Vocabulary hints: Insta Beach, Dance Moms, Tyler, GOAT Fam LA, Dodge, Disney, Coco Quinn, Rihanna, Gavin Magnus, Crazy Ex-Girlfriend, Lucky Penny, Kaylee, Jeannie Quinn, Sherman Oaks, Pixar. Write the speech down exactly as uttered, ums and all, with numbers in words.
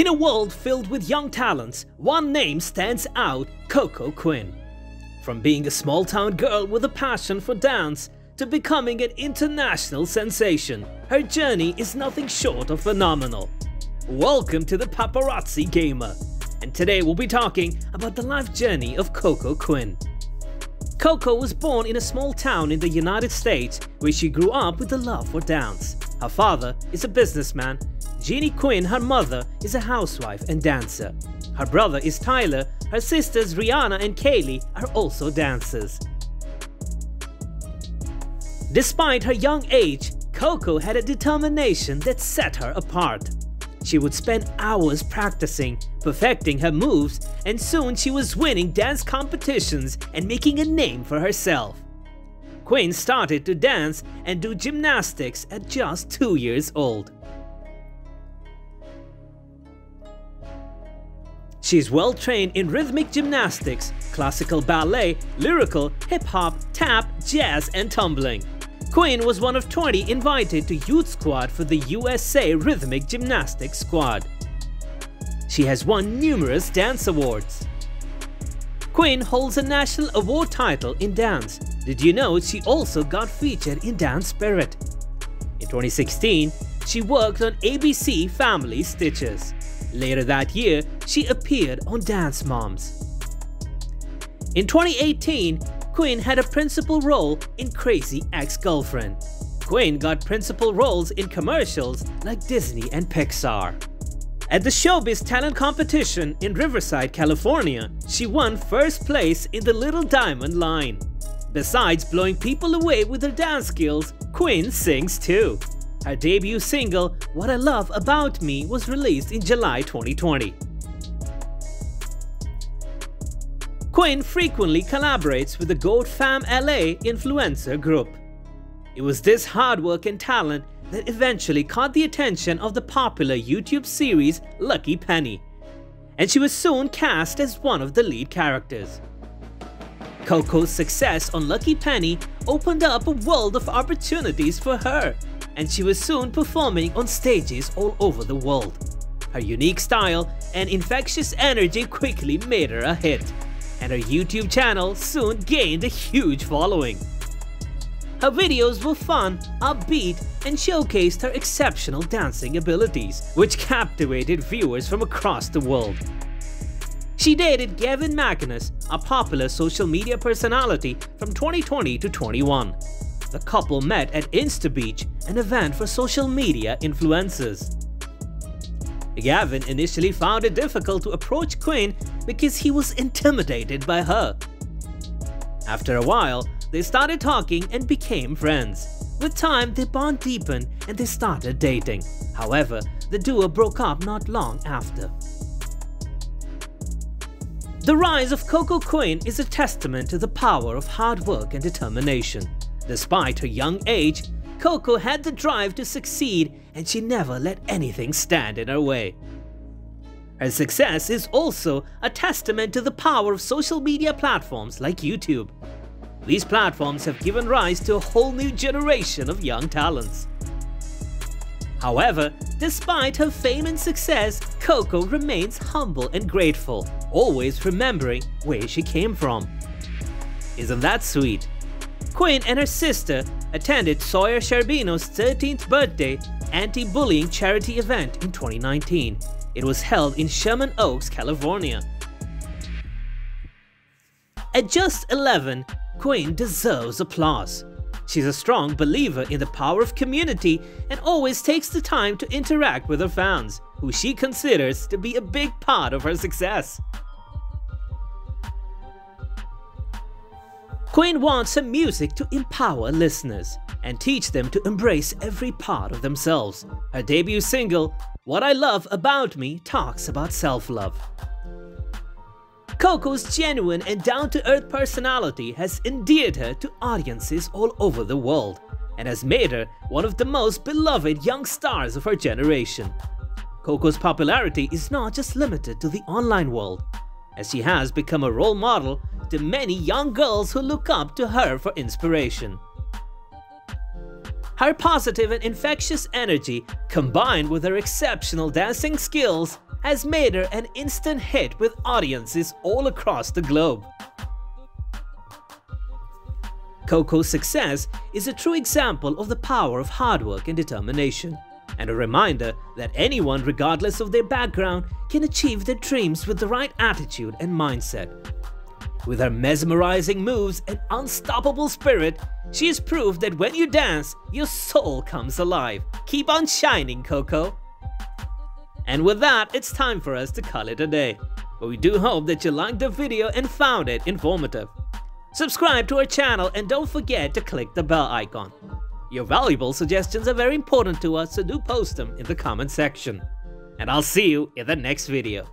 In a world filled with young talents, one name stands out: Coco Quinn. From being a small-town girl with a passion for dance to becoming an international sensation, her journey is nothing short of phenomenal. Welcome to the Paparazzi Gamer, and today we'll be talking about the life journey of Coco Quinn. Coco was born in a small town in the United States where she grew up with a love for dance. Her father is a businessman. Jeannie Quinn, her mother, is a housewife and dancer. Her brother is Tyler. Her sisters Rihanna and Kaylee are also dancers. Despite her young age, Coco had a determination that set her apart. She would spend hours practicing, perfecting her moves, and soon she was winning dance competitions and making a name for herself. Quinn started to dance and do gymnastics at just two years old. She's well trained in rhythmic gymnastics, classical ballet, lyrical, hip-hop, tap, jazz, and tumbling. Quinn was one of twenty invited to Youth Squad for the U S A Rhythmic Gymnastics Squad. She has won numerous dance awards. Quinn holds a national award title in dance. Did you know she also got featured in Dance Spirit? In twenty sixteen, she worked on A B C Family Stitches. Later that year, she appeared on Dance Moms. In twenty eighteen, Quinn had a principal role in Crazy Ex-Girlfriend. Quinn got principal roles in commercials like Disney and Pixar. At the Showbiz Talent Competition in Riverside, California, she won first place in the Little Diamond line. Besides blowing people away with her dance skills, Quinn sings too. Her debut single, What I Love About Me, was released in July twenty twenty. Quinn frequently collaborates with the GOAT Fam L A influencer group. It was this hard work and talent that eventually caught the attention of the popular YouTube series Lucky Penny, and she was soon cast as one of the lead characters. Coco's success on Lucky Penny opened up a world of opportunities for her, and she was soon performing on stages all over the world. Her unique style and infectious energy quickly made her a hit, and her YouTube channel soon gained a huge following. Her videos were fun, upbeat, and showcased her exceptional dancing abilities, which captivated viewers from across the world. She dated Gavin Magnus, a popular social media personality, from twenty twenty to twenty-one. The couple met at Insta Beach, an event for social media influencers. Gavin initially found it difficult to approach Quinn because he was intimidated by her. After a while, they started talking and became friends. With time, their bond deepened and they started dating. However, the duo broke up not long after. The rise of Coco Quinn is a testament to the power of hard work and determination. Despite her young age, Coco had the drive to succeed, and she never let anything stand in her way. Her success is also a testament to the power of social media platforms like YouTube. These platforms have given rise to a whole new generation of young talents. However, despite her fame and success, Coco remains humble and grateful, always remembering where she came from. Isn't that sweet? Quinn and her sister attended Sawyer Sherbino's thirteenth birthday anti-bullying charity event in twenty nineteen. It was held in Sherman Oaks, California. At just eleven, Quinn deserves applause. She's a strong believer in the power of community and always takes the time to interact with her fans, who she considers to be a big part of her success. Quinn wants her music to empower listeners and teach them to embrace every part of themselves. Her debut single, What I Love About Me, talks about self-love. Coco's genuine and down-to-earth personality has endeared her to audiences all over the world and has made her one of the most beloved young stars of her generation. Coco's popularity is not just limited to the online world, as she has become a role model to many young girls who look up to her for inspiration. Her positive and infectious energy, combined with her exceptional dancing skills, has made her an instant hit with audiences all across the globe. Coco's success is a true example of the power of hard work and determination, and a reminder that anyone, regardless of their background, can achieve their dreams with the right attitude and mindset. With her mesmerizing moves and unstoppable spirit, she has proved that when you dance, your soul comes alive. Keep on shining, Coco! And with that, it's time for us to call it a day. But we do hope that you liked the video and found it informative. Subscribe to our channel and don't forget to click the bell icon. Your valuable suggestions are very important to us, so do post them in the comment section. And I'll see you in the next video.